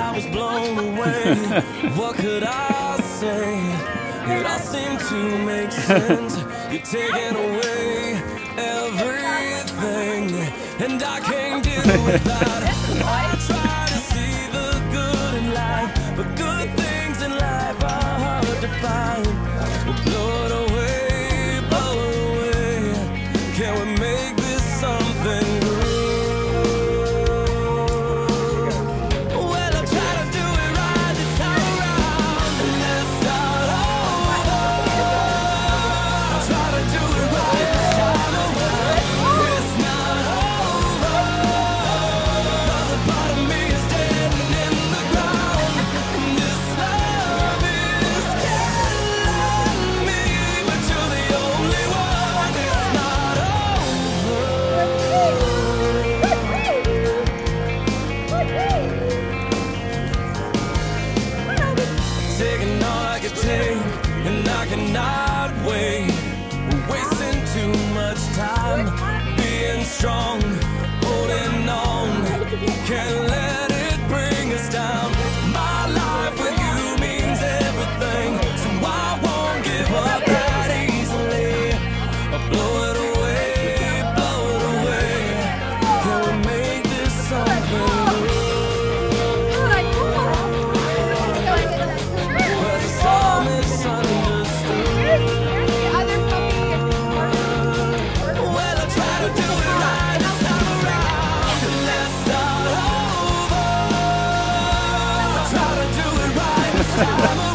I was blown away. What could I say? It all seemed to make sense. You're taking away everything, and I can't get without it. I try to see the good in life, but good things in life are hard to find. We'll blow it away, blow it away. Can we make this something new? Well, I try to do it right this time around, and let's start over. I try to do it right this time around. It's not over, 'cause a part of me is standing in the ground, and this love is killing me, but you're the only one. It's not over. Taking all I could take, and I cannot wait. Wasting too much time, being strong, holding on. Can't let it bring us down. My life with you means everything, so I won't give up that easily. I'll blow it away, can we make this something new? But it's all misunderstood. Well, I try to do it right this time around, and let's start over. I try to do it right this time around.